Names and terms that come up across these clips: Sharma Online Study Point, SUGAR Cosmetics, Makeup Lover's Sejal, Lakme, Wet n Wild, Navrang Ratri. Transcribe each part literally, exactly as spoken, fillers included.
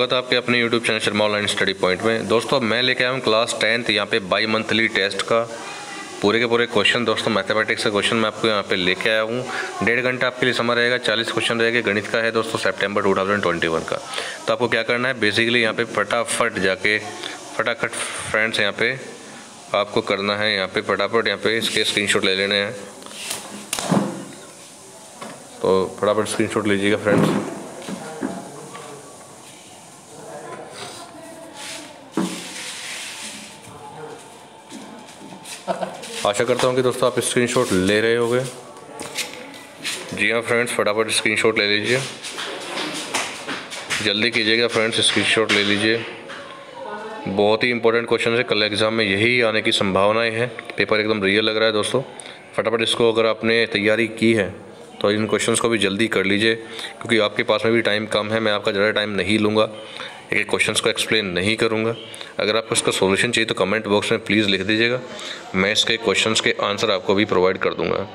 स्वागत है आपके अपने YouTube channel Sharma online study point में। दोस्तों अब मैं लेके आया हूँ क्लास टेंथ यहाँ पे बाई मंथली टेस्ट का पूरे के पूरे क्वेश्चन। दोस्तों मैथमेटिक्स का क्वेश्चन मैं आपको यहाँ पे लेके आया हूँ। डेढ़ घंटा आपके लिए समय रहेगा, चालीस क्वेश्चन रहेगा। गणित का है दोस्तों सितंबर दो हज़ार इक्कीस का। तो आपको क्या करना है बेसिकली यहाँ पर फटाफट जाके फटाखट फ्रेंड्स यहाँ पर आपको करना है, यहाँ पर फटाफट यहाँ पर इसके स्क्रीनशॉट ले लेने हैं। तो फटाफट स्क्रीनशॉट लीजिएगा फ्रेंड्स। आशा करता हूँ कि दोस्तों आप स्क्रीनशॉट ले रहे होंगे। जी हाँ फ्रेंड्स, फटाफट स्क्रीनशॉट ले लीजिए, जल्दी कीजिएगा फ्रेंड्स, स्क्रीनशॉट ले लीजिए। बहुत ही इंपॉर्टेंट क्वेश्चन है, कल एग्ज़ाम में यही आने की संभावनाएं हैं। पेपर एकदम रियल लग रहा है दोस्तों। फटाफट इसको अगर आपने तैयारी की है तो इन क्वेश्चंस को भी जल्दी कर लीजिए, क्योंकि आपके पास में भी टाइम कम है। मैं आपका ज़्यादा टाइम नहीं लूँगा, एक एक क्वेश्चंस को एक्सप्लेन नहीं करूँगा। अगर आपको इसका सॉल्यूशन चाहिए तो कमेंट बॉक्स में प्लीज़ लिख दीजिएगा, मैं इसके क्वेश्चंस के आंसर आपको भी प्रोवाइड कर दूँगा।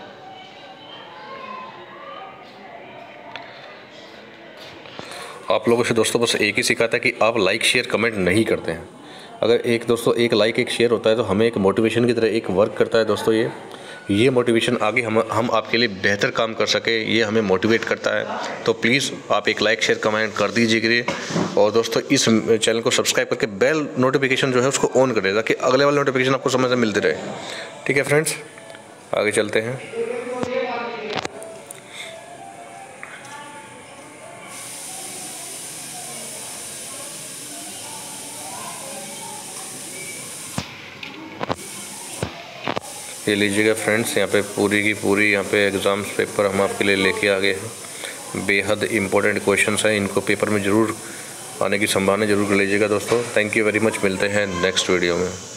आप लोगों से दोस्तों बस एक ही सिखाता है कि आप लाइक शेयर कमेंट नहीं करते हैं। अगर एक दोस्तों एक लाइक एक शेयर होता है तो हमें एक मोटिवेशन की तरह एक वर्क करता है दोस्तों। ये ये मोटिवेशन आगे हम हम आपके लिए बेहतर काम कर सके, ये हमें मोटिवेट करता है। तो प्लीज़ आप एक लाइक शेयर कमेंट कर दीजिएगा, और दोस्तों इस चैनल को सब्सक्राइब करके बेल नोटिफिकेशन जो है उसको ऑन करें, ताकि अगले वाले नोटिफिकेशन आपको समय से मिलते रहे। ठीक है फ्रेंड्स, आगे चलते हैं। ये लीजिएगा फ्रेंड्स, यहाँ पे पूरी की पूरी यहाँ पे एग्ज़ाम्स पेपर हम आपके लिए लेके आ गए हैं। बेहद इंपॉर्टेंट क्वेश्चंस हैं, इनको पेपर में ज़रूर आने की संभावना जरूर लीजिएगा दोस्तों। थैंक यू वेरी मच, मिलते हैं नेक्स्ट वीडियो में।